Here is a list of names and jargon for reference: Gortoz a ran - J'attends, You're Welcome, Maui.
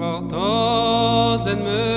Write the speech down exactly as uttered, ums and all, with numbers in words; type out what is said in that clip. Gortoz a ran